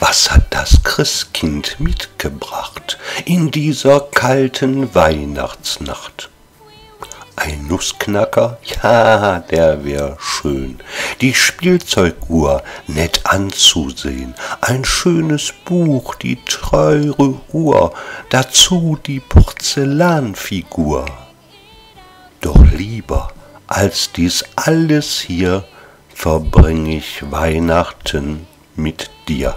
Was hat das Christkind mitgebracht in dieser kalten Weihnachtsnacht? Ein Nussknacker? Ja, der wär schön. Die Spielzeuguhr nett anzusehen. Ein schönes Buch, die teure Uhr. Dazu die Porzellanfigur. Doch lieber als dies alles hier verbring ich Weihnachten mit dir.